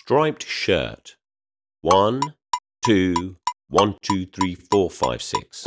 Striped shirt. 1, 2, 1, 2, 3, 4, 5, 6.